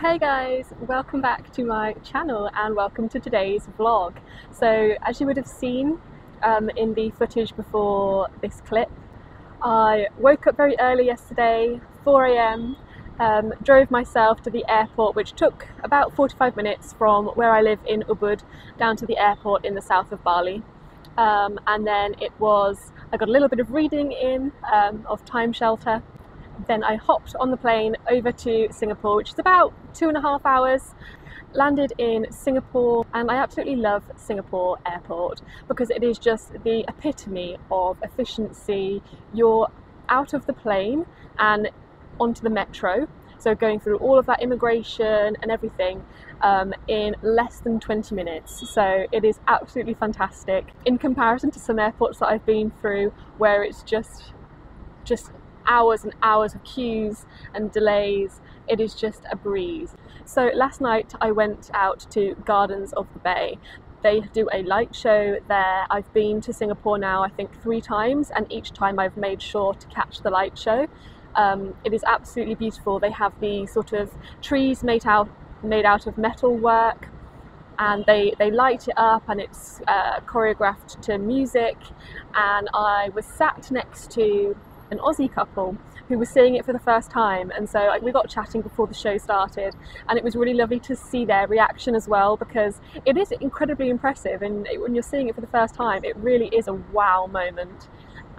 Hey guys, welcome back to my channel and welcome to today's vlog. So as you would have seen in the footage before this clip, I woke up very early yesterday, 4 a.m, drove myself to the airport, which took about 45 minutes from where I live in Ubud down to the airport in the south of Bali. And then I got a little bit of reading in of Time Shelter. Then I hopped on the plane over to Singapore, which is about 2.5 hours. Landed in Singapore, and I absolutely love Singapore airport because it is just the epitome of efficiency. You're out of the plane and onto the metro, so going through all of that immigration and everything in less than 20 minutes. So it is absolutely fantastic in comparison to some airports that I've been through where it's just hours and hours of queues and delays. It is just a breeze. So last night I went out to Gardens of the Bay. They do a light show there. I've been to Singapore now I think 3 times, and each time I've made sure to catch the light show. It is absolutely beautiful. They have the sort of trees made out of metal work, and they light it up, and it's choreographed to music. And I was sat next to an Aussie couple who was seeing it for the first time, and so we got chatting before the show started, and it was really lovely to see their reaction as well, because it is incredibly impressive, and when you're seeing it for the first time it really is a wow moment,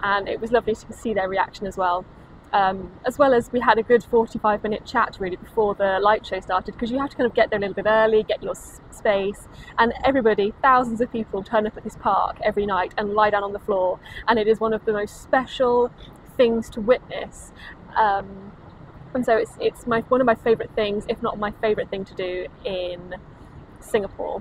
and it was lovely to see their reaction as well. As well as we had a good 45-minute chat really before the light show started, because you have to kind of get there a little bit early, get your space, and everybody, thousands of people turn up at this park every night and lie down on the floor, and it is one of the most special things to witness, and so it's one of my favourite things, if not my favourite thing to do in Singapore.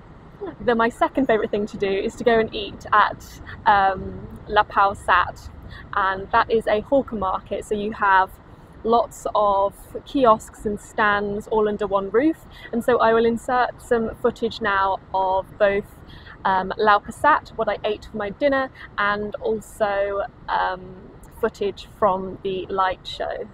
Then my second favourite thing to do is to go and eat at La Pau Sat, and that is a hawker market, so you have lots of kiosks and stands all under one roof, and so I will insert some footage now of both La Pau Sat, what I ate for my dinner, and also footage from the light show.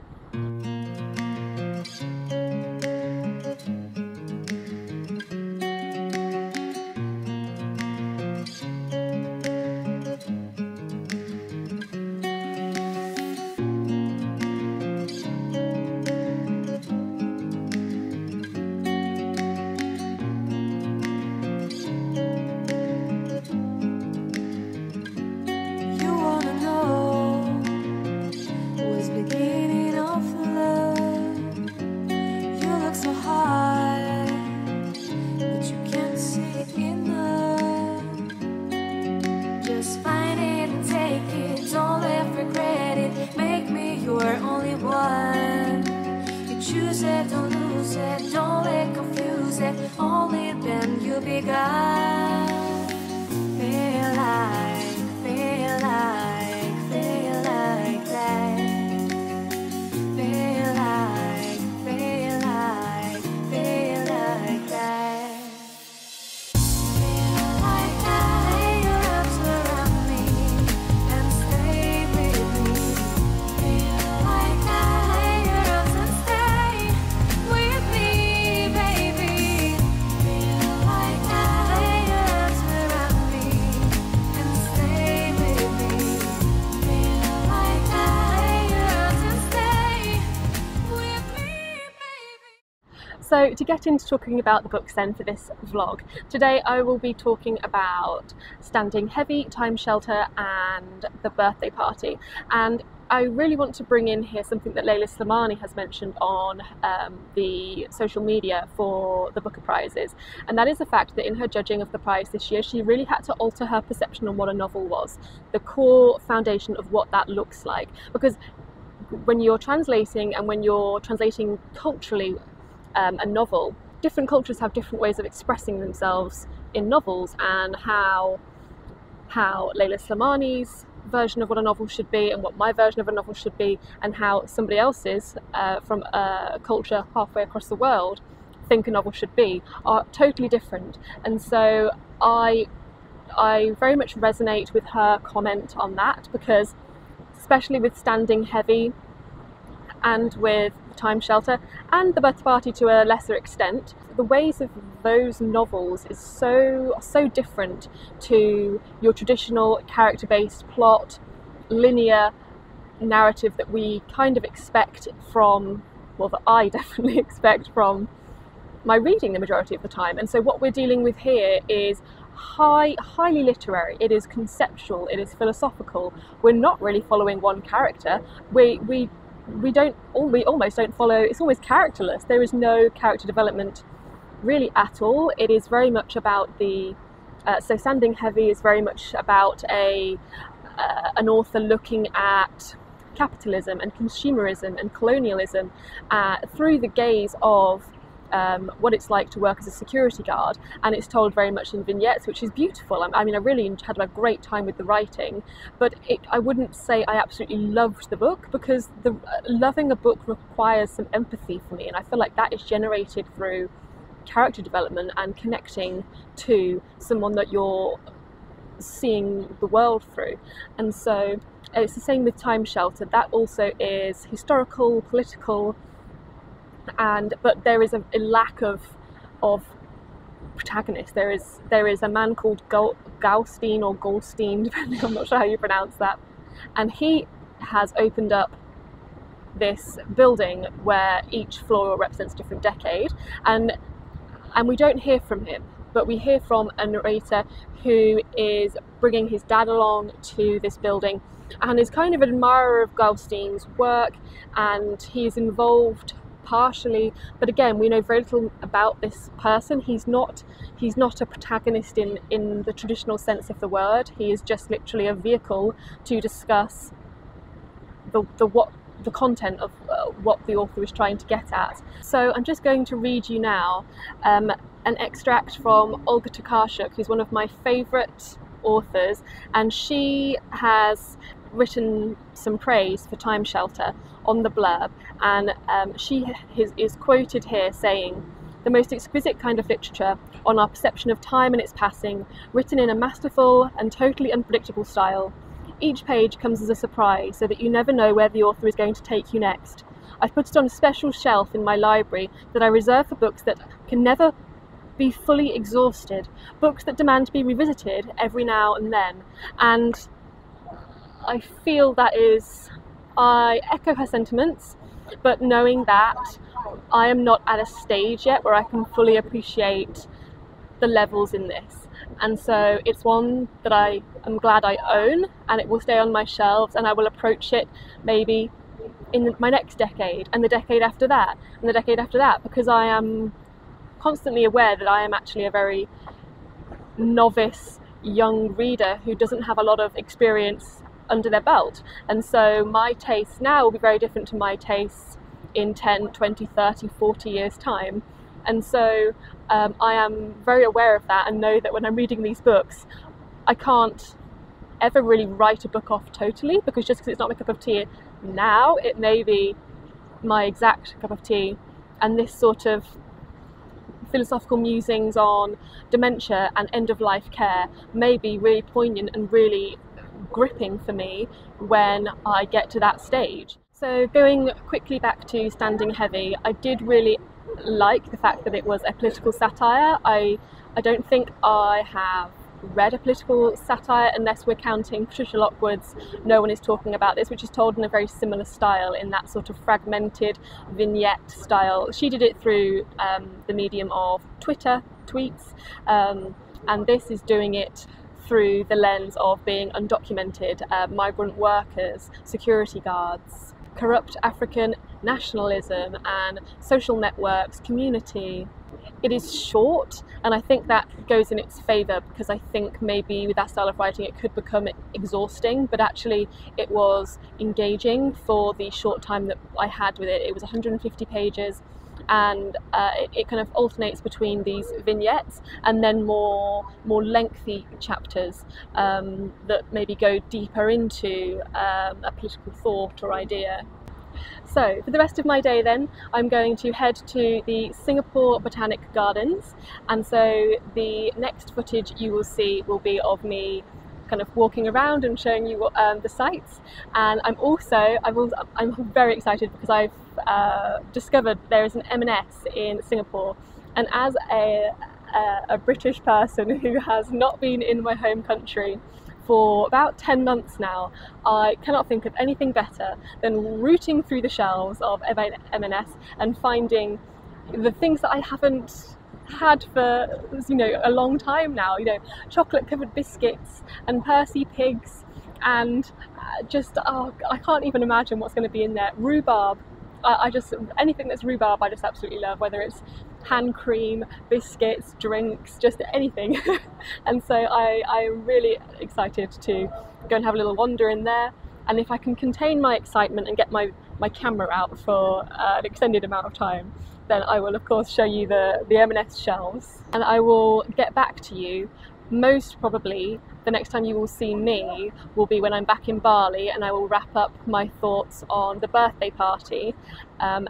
So to get into talking about the books then for this vlog, today I will be talking about Standing Heavy, Time Shelter and The Birthday Party. And I really want to bring in here something that Leila Slimani has mentioned on the social media for the Booker Prizes, and that is the fact that in her judging of the prize this year she really had to alter her perception on what a novel was, the core foundation of what that looks like. Because when you're translating, and when you're translating culturally, a novel, different cultures have different ways of expressing themselves in novels, and how Leila Slimani's version of what a novel should be and what my version of a novel should be, and how somebody else's from a culture halfway across the world think a novel should be, are totally different. And so I very much resonate with her comment on that, because especially with Standing Heavy and with Time Shelter and The Birthday Party to a lesser extent. The ways of those novels is so different to your traditional character-based plot, linear narrative that we kind of expect from, well, that I definitely expect from my reading the majority of the time. And so what we're dealing with here is highly literary. It is conceptual, it is philosophical. We're not really following one character. We almost don't follow. It's always characterless. There is no character development really at all. It is very much about the so Standing Heavy is very much about an author looking at capitalism and consumerism and colonialism through the gaze of what it's like to work as a security guard, and it's told very much in vignettes, which is beautiful. I mean, I really had a great time with the writing, but I wouldn't say I absolutely loved the book, because loving a book requires some empathy for me, and I feel like that is generated through character development and connecting to someone that you're seeing the world through. And so it's the same with Time Shelter. That also is historical, political, but there is a lack of protagonist. There is a man called Gaustin or Goldstein, depending, I'm not sure how you pronounce that, and he has opened up this building where each floor represents a different decade, and we don't hear from him, but we hear from a narrator who is bringing his dad along to this building and is kind of an admirer of Gaustin's work, and he's involved partially, but again we know very little about this person. He's not a protagonist in the traditional sense of the word. He is just literally a vehicle to discuss the content of what the author is trying to get at. So I'm just going to read you now an extract from Olga Tokarczuk, who's one of my favourite authors, and she has written some praise for Time Shelter on the blurb, and she is quoted here saying, "The most exquisite kind of literature on our perception of time and its passing, written in a masterful and totally unpredictable style. Each page comes as a surprise, so that you never know where the author is going to take you next. I've put it on a special shelf in my library that I reserve for books that can never be fully exhausted, books that demand to be revisited every now and then." And I feel that is, I echo her sentiments, but knowing that I am not at a stage yet where I can fully appreciate the levels in this. And so it's one that I am glad I own, and it will stay on my shelves, and I will approach it maybe in my next decade and the decade after that and the decade after that, because I am constantly aware that I am actually a very novice young reader who doesn't have a lot of experience under their belt. And so my tastes now will be very different to my tastes in 10, 20, 30, 40 years time. And so I am very aware of that, and know that when I'm reading these books, I can't ever really write a book off totally, because just because it's not my cup of tea now, it may be my exact cup of tea. And this sort of philosophical musings on dementia and end-of-life care may be really poignant and really gripping for me when I get to that stage. So going quickly back to Standing Heavy, I did really like the fact that it was a political satire. I don't think I have read a political satire, unless we're counting Patricia Lockwood's No One Is Talking About This, which is told in a very similar style, in that sort of fragmented vignette style. She did it through the medium of Twitter tweets, and this is doing it through the lens of being undocumented, migrant workers, security guards, corrupt African nationalism and social networks, community. It is short, and I think that goes in its favour, because I think maybe with that style of writing it could become exhausting, but actually it was engaging for the short time that I had with it. It was 150 pages, and it kind of alternates between these vignettes and then more lengthy chapters that maybe go deeper into a political thought or idea. So for the rest of my day then, I'm going to head to the Singapore Botanic Gardens, and so the next footage you will see will be of me kind of walking around and showing you what, the sites. And I'm very excited because I've discovered there is an M&S in Singapore, and as a British person who has not been in my home country for about 10 months now, I cannot think of anything better than rooting through the shelves of M&S and finding the things that I haven't had for, you know, a long time now. You know, chocolate covered biscuits and Percy pigs and just, oh, I can't even imagine what's going to be in there. Rhubarb. I just, anything that's rhubarb I just absolutely love, whether it's hand cream, biscuits, drinks, just anything. And so I'm really excited to go and have a little wander in there, and if I can contain my excitement and get my camera out for an extended amount of time, then I will of course show you the M&S shelves, and I will get back to you. Most probably the next time you will see me will be when I'm back in Bali, and I will wrap up my thoughts on The Birthday Party, and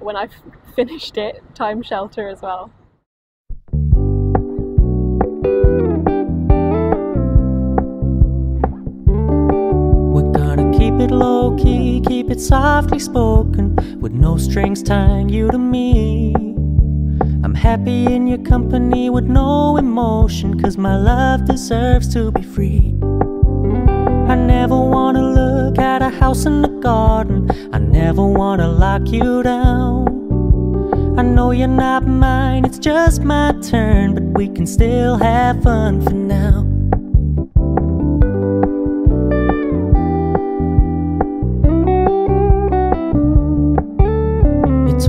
when I've finished it, Time Shelter as well. We're gonna keep it low key, keep it softly spoken, with no strings tying you to me. I'm happy in your company with no emotion, 'cause my love deserves to be free. I never wanna look at a house in the garden, I never wanna lock you down. I know you're not mine, it's just my turn, but we can still have fun for now.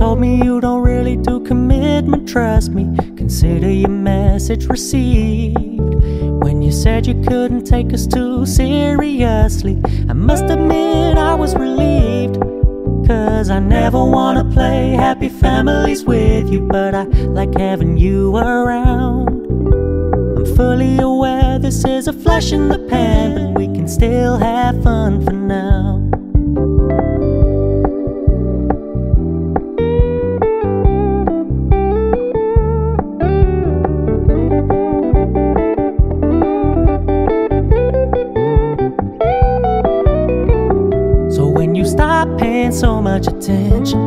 Told me you don't really do commitment, trust me, consider your message received. When you said you couldn't take us too seriously, I must admit I was relieved, 'cause I never wanna play happy families with you, but I like having you around. I'm fully aware this is a flash in the pan, but we can still have fun for now. So much attention,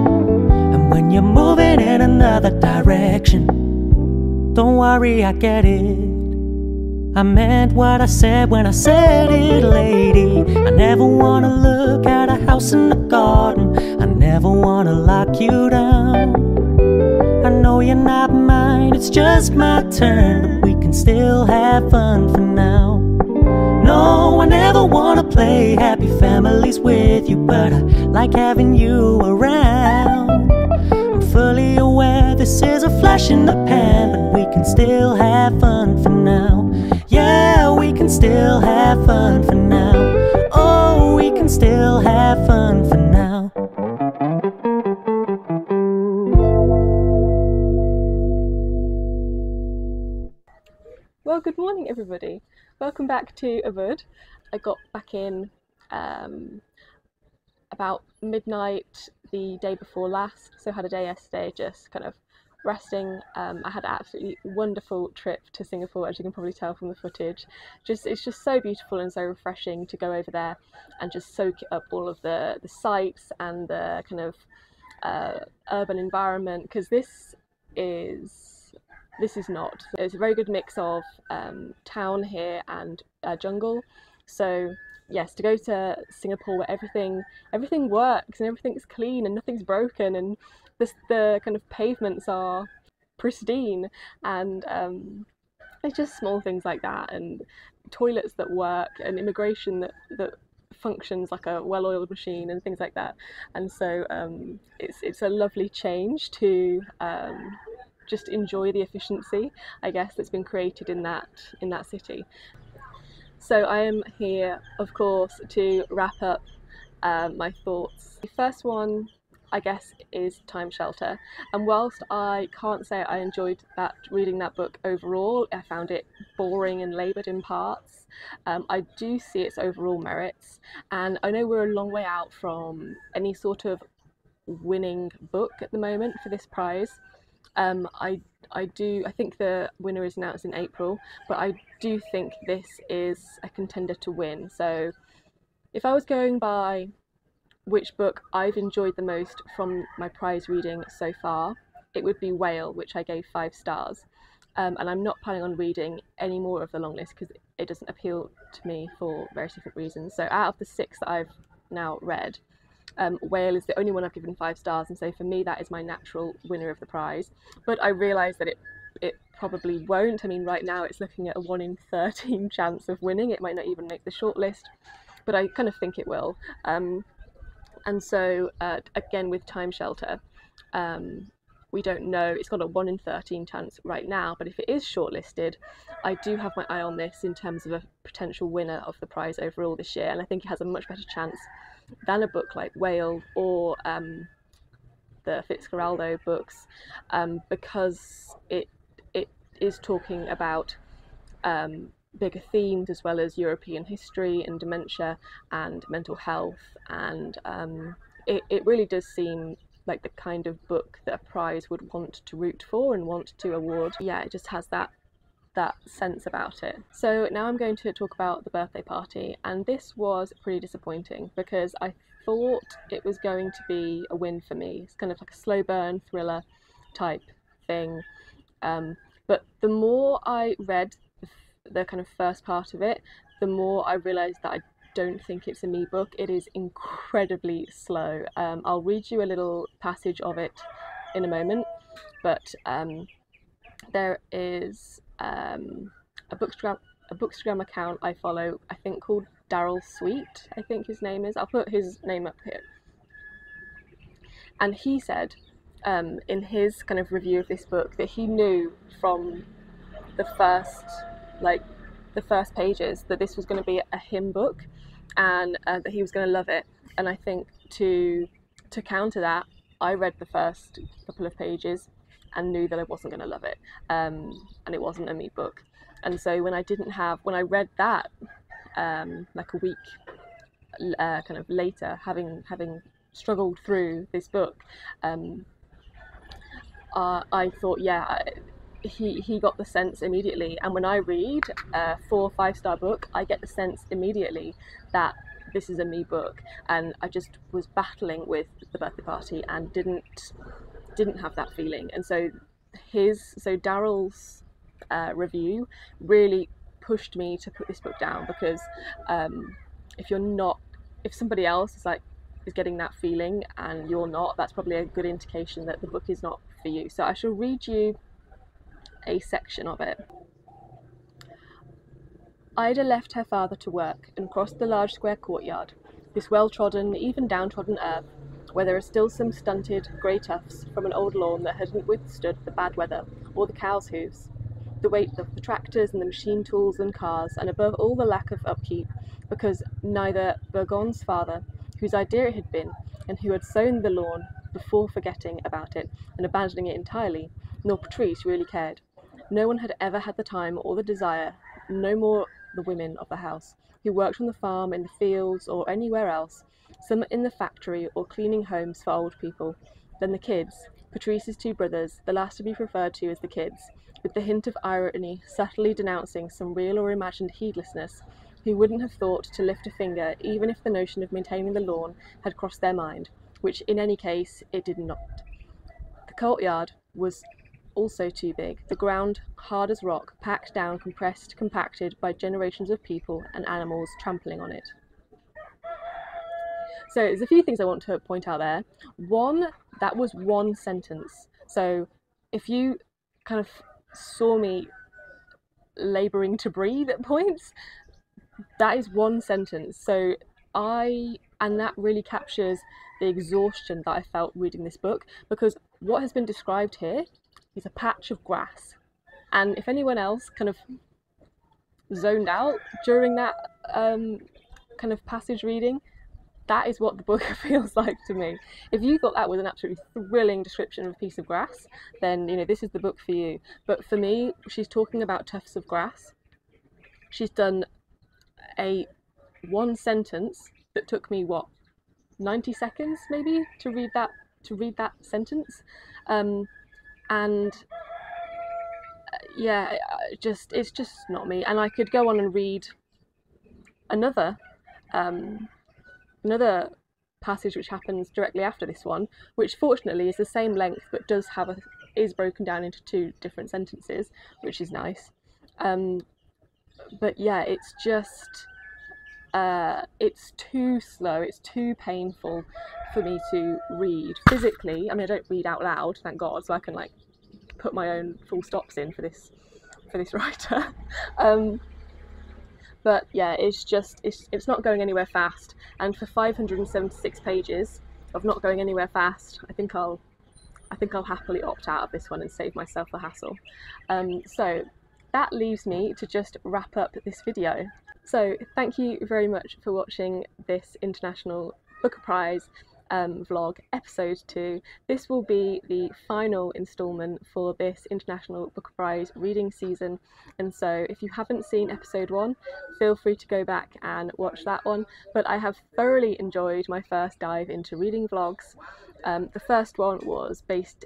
and when you're moving in another direction, don't worry, I get it. I meant what I said when I said it, lady. I never wanna look at a house in the garden, I never wanna lock you down. I know you're not mine, it's just my turn, but we can still have fun for now. No, I never wanna play happy families with you, but I like having you around. I'm fully aware this is a flash in the pan, but we can still have fun for now. Yeah, we can still have fun for now. Oh, we can still have fun for now. Well, good morning everybody. Welcome back to Ubud. I got back in about midnight the day before last, so had a day yesterday just kind of resting. I had an absolutely wonderful trip to Singapore, as you can probably tell from the footage. It's just so beautiful and so refreshing to go over there and just soak up all of the sights and the kind of urban environment, because this is not. It's a very good mix of town here and jungle. So yes, to go to Singapore where everything works and everything's clean and nothing's broken, and the kind of pavements are pristine, and it's just small things like that, and toilets that work, and immigration that functions like a well-oiled machine and things like that. And so it's a lovely change to just enjoy the efficiency, I guess, that's been created in that city. So I am here, of course, to wrap up my thoughts. The first one, I guess, is Time Shelter. And whilst I can't say I enjoyed reading that book overall, I found it boring and laboured in parts, I do see its overall merits. And I know we're a long way out from any sort of winning book at the moment for this prize. I I think the winner is announced in April, but I do think this is a contender to win. So if I was going by which book I've enjoyed the most from my prize reading so far, it would be Whale, which I gave 5 stars. And I'm not planning on reading any more of the long list because it doesn't appeal to me for various different reasons. So out of the 6 that I've now read, Whale is the only one I've given 5 stars, and so for me that is my natural winner of the prize. But I realise that it probably won't. I mean, right now it's looking at a 1 in 13 chance of winning. It might not even make the shortlist, but I kind of think it will. And so again with Time Shelter, we don't know. It's got a 1 in 13 chance right now, but if it is shortlisted, I do have my eye on this in terms of a potential winner of the prize overall this year, and I think it has a much better chance than a book like Whale or the Fitzcarraldo books, because it is talking about bigger themes as well as European history and dementia and mental health, and it really does seem like the kind of book that a prize would want to root for and want to award. Yeah, it just has that sense about it. So now I'm going to talk about The Birthday Party, and this was pretty disappointing because I thought it was going to be a win for me. It's kind of like a slow burn thriller type thing, but the more I read the kind of first part of it, the more I realised that I don't think it's a me book. It is incredibly slow. I'll read you a little passage of it in a moment, but there is a bookstagram account I follow, I think called Daryl Sweet, I think his name is. I'll put his name up here. And he said in his kind of review of this book that he knew from the first pages that this was going to be a him book, and that he was going to love it. And I think to counter that, I read the first couple of pages and knew that I wasn't going to love it, and it wasn't a me book. And so when I read that like a week kind of later, having struggled through this book, I thought, yeah, he got the sense immediately. And when I read a 4- or 5-star book, I get the sense immediately that this is a me book, and I just was battling with The Birthday Party and didn't have that feeling. And so Daryl's review really pushed me to put this book down, because if somebody else is getting that feeling and you're not, that's probably a good indication that the book is not for you. So I shall read you a section of it. Ida left her father to work and crossed the large square courtyard, this well-trodden, even downtrodden herb, where there are still some stunted grey tufts from an old lawn that hadn't withstood the bad weather or the cows' hooves, the weight of the tractors and the machine tools and cars, and above all the lack of upkeep, because neither Burgon's father, whose idea it had been, and who had sown the lawn before forgetting about it and abandoning it entirely, nor Patrice really cared. No one had ever had the time or the desire, no more the women of the house, who worked on the farm, in the fields, or anywhere else, some in the factory or cleaning homes for old people, than the kids, Patrice's 2 brothers, the last to be referred to as the kids, with the hint of irony subtly denouncing some real or imagined heedlessness, who wouldn't have thought to lift a finger even if the notion of maintaining the lawn had crossed their mind, which in any case it did not. The courtyard was also too big, the ground hard as rock, packed down, compressed, compacted by generations of people and animals trampling on it. So there's a few things I want to point out there. One, that was one sentence. So if you kind of saw me labouring to breathe at points, that is one sentence. So and that really captures the exhaustion that I felt reading this book, because what has been described here is a patch of grass, and if anyone else kind of zoned out during that kind of passage reading, that is what the book feels like to me. If you got that with an absolutely thrilling description of a piece of grass, then you know this is the book for you. But for me, she's talking about tufts of grass. She's done one sentence that took me, what, 90 seconds maybe to read that sentence. And yeah, it's just not me. And I could go on and read another another passage which happens directly after this one, which fortunately is the same length but does have is broken down into two different sentences, which is nice. But yeah, it's just it's too slow, it's too painful for me to read physically. I mean, I don't read out loud, thank God, so I can like put my own full stops in for this writer. But yeah, it's not going anywhere fast, and for 576 pages of not going anywhere fast, I think I'll happily opt out of this one and save myself the hassle. So that leaves me to just wrap up this video. So thank you very much for watching this International Booker Prize vlog, episode 2. This will be the final instalment for this International Booker Prize reading season, and so if you haven't seen episode 1, feel free to go back and watch that one. But I have thoroughly enjoyed my first dive into reading vlogs. The first one was based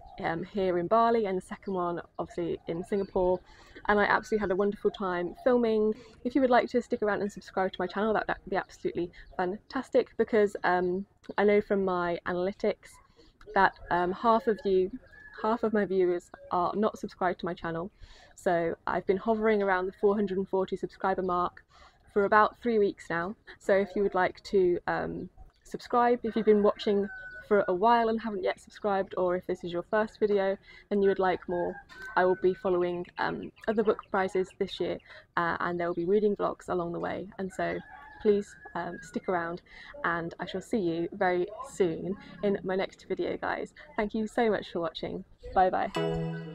here in Bali, and the second one obviously in Singapore, and I absolutely had a wonderful time filming. If you would like to stick around and subscribe to my channel, that would be absolutely fantastic, because I know from my analytics that half of my viewers are not subscribed to my channel. So I've been hovering around the 440 subscriber mark for about 3 weeks now. So if you would like to subscribe, if you've been watching for a while and haven't yet subscribed, or if this is your first video and you would like more, I will be following other book prizes this year, and there will be reading vlogs along the way, and so please stick around, and I shall see you very soon in my next video, guys. Thank you so much for watching. Bye bye.